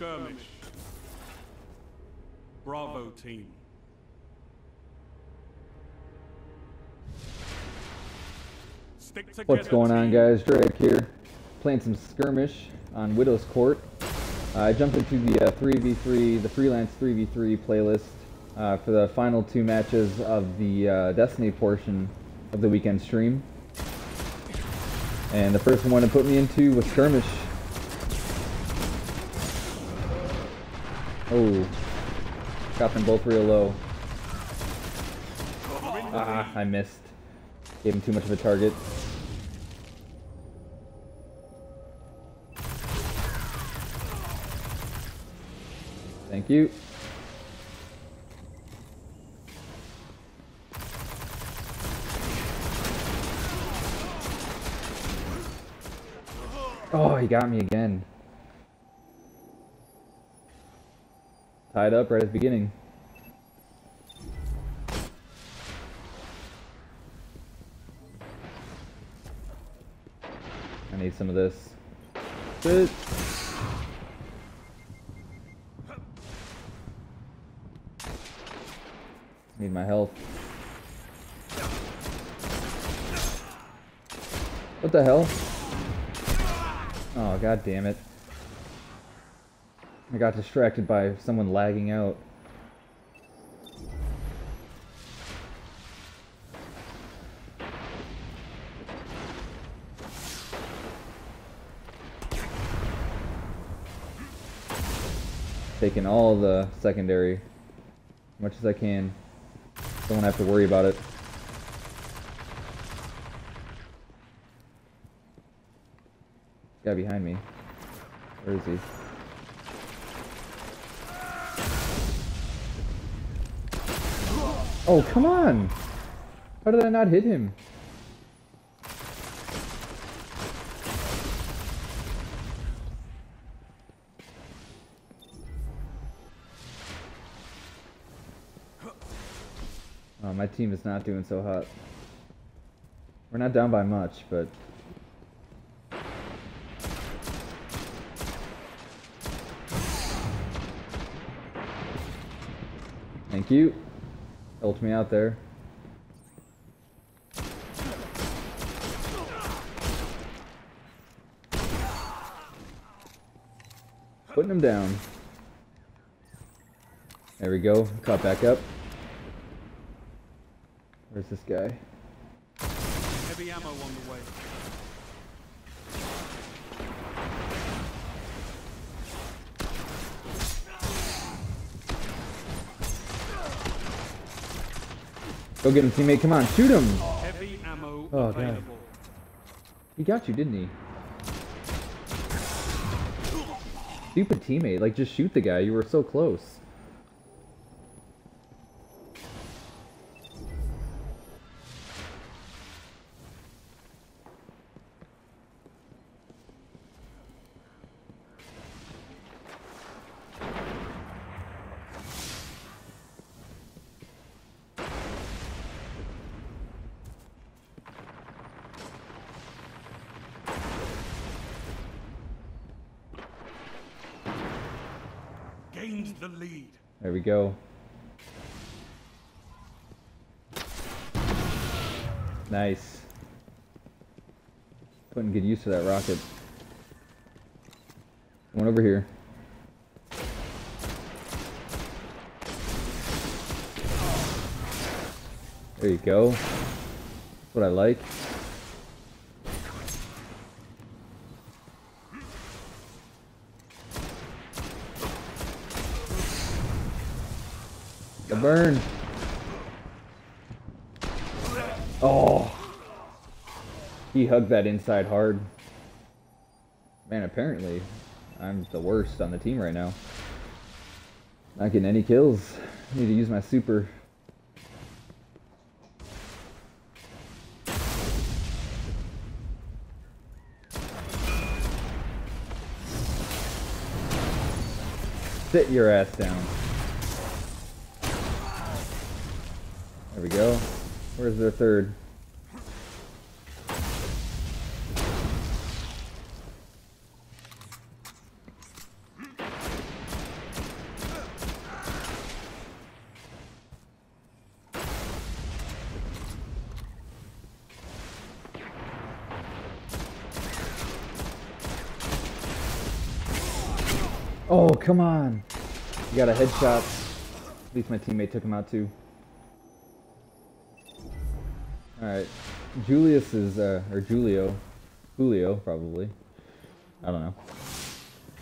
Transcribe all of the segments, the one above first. Skirmish. Bravo team. Stick together. What's going on, guys? Dreiak here. Playing some Skirmish on Widow's Court. I jumped into the 3v3, the freelance 3v3 playlist for the final two matches of the Destiny portion of the weekend stream. And the first one to put me into was Skirmish. Oh, got them both real low. Ah, I missed. Gave him too much of a target. Thank you. Oh, he got me again. Tied up right at the beginning. I need some of this. Good. Need my health. What the hell? Oh, god damn it. I got distracted by someone lagging out. Taking all the secondary as much as I can. Don't have to worry about it. Guy behind me. Where is he? Oh, come on! How did I not hit him? Oh, my team is not doing so hot. We're not down by much, but... Thank you. Helped me out there. Putting him down. There we go. Caught back up. Where's this guy? Heavy ammo on the way. Go get him, teammate. Come on, shoot him. Heavy ammo available. God. He got you, didn't he? Stupid teammate. Like, just shoot the guy. You were so close. The lead. There we go. Nice. Putting good use of that rocket. One over here. There you go. That's what I like. The burn. Oh, he hugged that inside hard. Man, apparently I'm the worst on the team right now. Not getting any kills. Need to use my super. Sit your ass down. There we go. Where's their third? Oh, come on. You got a headshot. At least my teammate took him out too. Alright. Julius is, or Julio. Julio, probably. I don't know.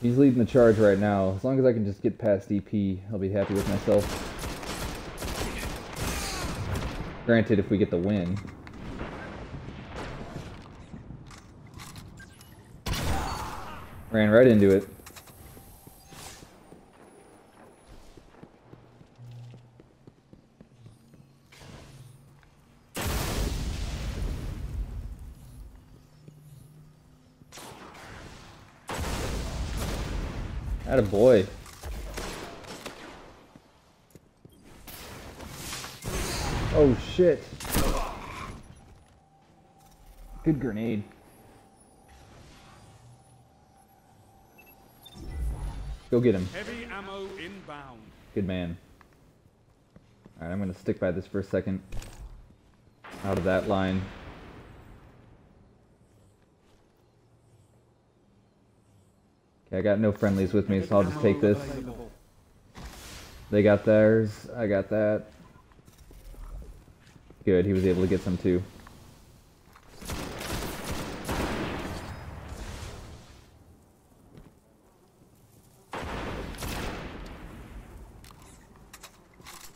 He's leading the charge right now. As long as I can just get past DP, I'll be happy with myself. Granted, if we get the win. Ran right into it. Atta boy. Oh shit. Good grenade. Go get him. Heavy ammo inbound. Good man. Alright, I'm gonna stick by this for a second. Out of that line. Okay, I got no friendlies with me, so I'll just take this. They got theirs. I got that. Good, he was able to get some too.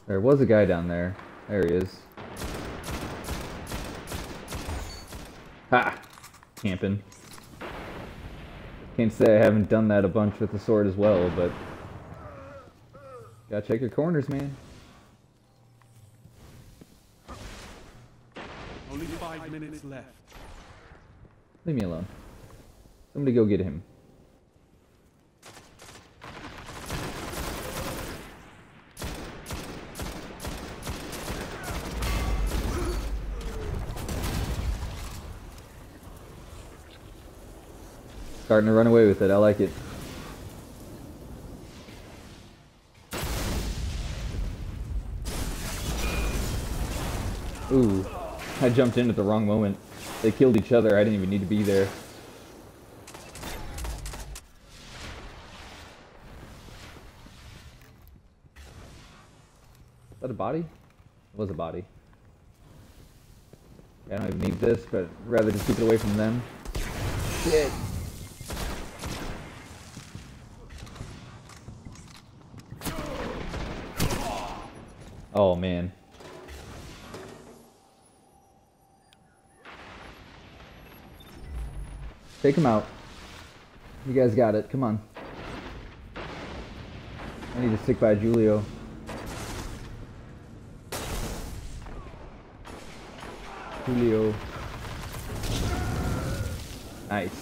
There was a guy down there. There he is. Ha! Camping. Can't say I haven't done that a bunch with the sword as well, but... Gotta check your corners, man. Only 5 minutes left. Leave me alone. Somebody go get him. Starting to run away with it. I like it. Ooh, I jumped in at the wrong moment. They killed each other. I didn't even need to be there. Is that a body? It was a body. I don't even need this, but I'd rather just keep it away from them. Shit. Oh man. Take him out. You guys got it. Come on. I need to stick by Julio. Julio. Nice.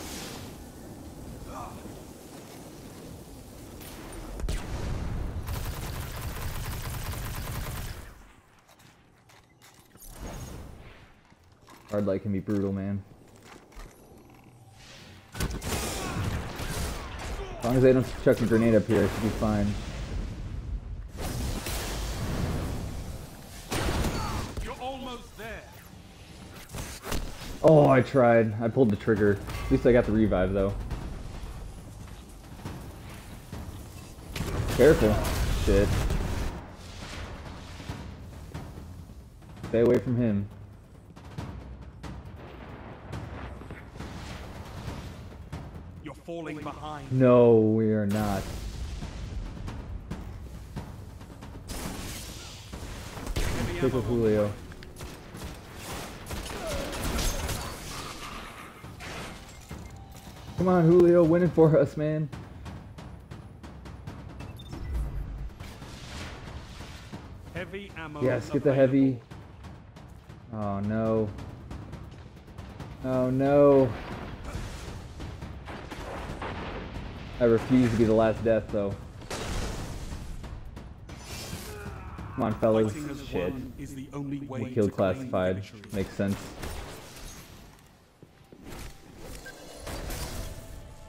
Hardlight can be brutal, man. As long as they don't chuck a grenade up here, it should be fine. You're almost there. Oh, I tried. I pulled the trigger. At least I got the revive, though. Careful. Shit. Stay away from him. Falling behind. No, we are not. Take with Julio. Come on, Julio, winning for us, man. Heavy ammo. Yes, get the heavy. Oh no. Oh no. I refuse to be the last death, though. Come on, fellas. Shit. We killed classified. Makes sense.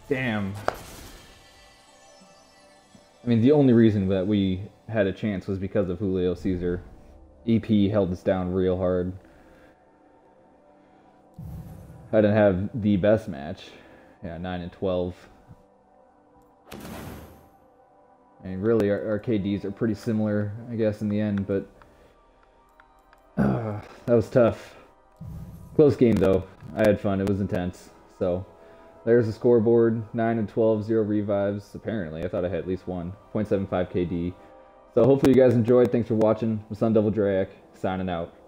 Damn. I mean, the only reason that we had a chance was because of Julio Caesar. EP held us down real hard. I didn't have the best match. Yeah, 9 and 12. I mean, really, our KDs are pretty similar, I guess, in the end, but that was tough. Close game, though. I had fun. It was intense. So there's the scoreboard. 9 and 12, 0 revives. Apparently, I thought I had at least one. 0.75 KD. So hopefully you guys enjoyed. Thanks for watching. I'm Sun Devil Dreiak, signing out.